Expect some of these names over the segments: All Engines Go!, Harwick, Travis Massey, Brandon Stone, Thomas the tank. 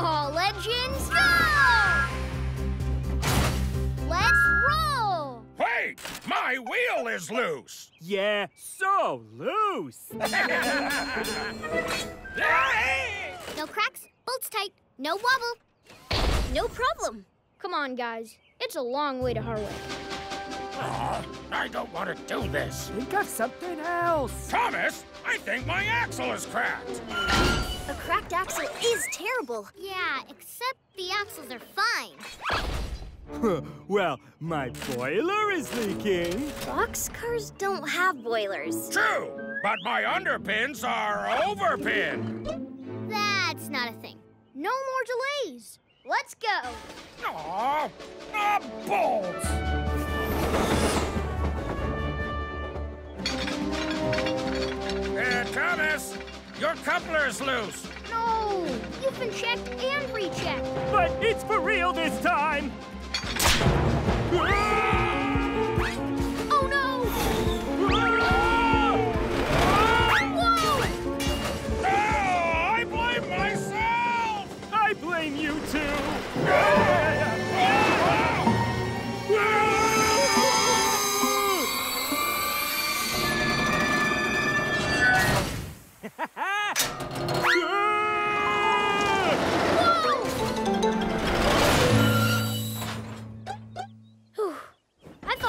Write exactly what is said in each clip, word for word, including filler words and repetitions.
All Engines Go! Let's roll! Hey! My wheel is loose! Yeah, so loose! No cracks, bolts tight, no wobble. No problem. Come on, guys. It's a long way to Harwick. Aw, I don't want to do this. Think of something else. Thomas, I think my axle is cracked. A cracked axle is terrible. Yeah, except the axles are fine. Well, my boiler is leaking. Boxcars don't have boilers. True, but my underpins are overpinned. That's not a thing. No more delays. Let's go. Aw, a bolt. Uh, Thomas, your coupler is loose. No, you've been checked and rechecked. But it's for real this time. Oh, no! Whoa! No, I blame myself! I blame you, too.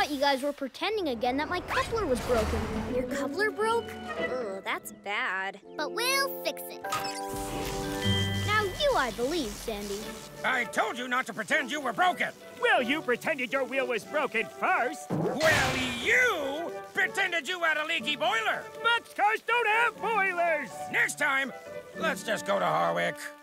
You guys were pretending again that my coupler was broken. Your coupler broke? Oh, that's bad. But we'll fix it. Now you, I believe, Sandy. I told you not to pretend you were broken. Well, you pretended your wheel was broken first. Well, you pretended you had a leaky boiler. Boxcars don't have boilers. Next time, let's just go to Harwick.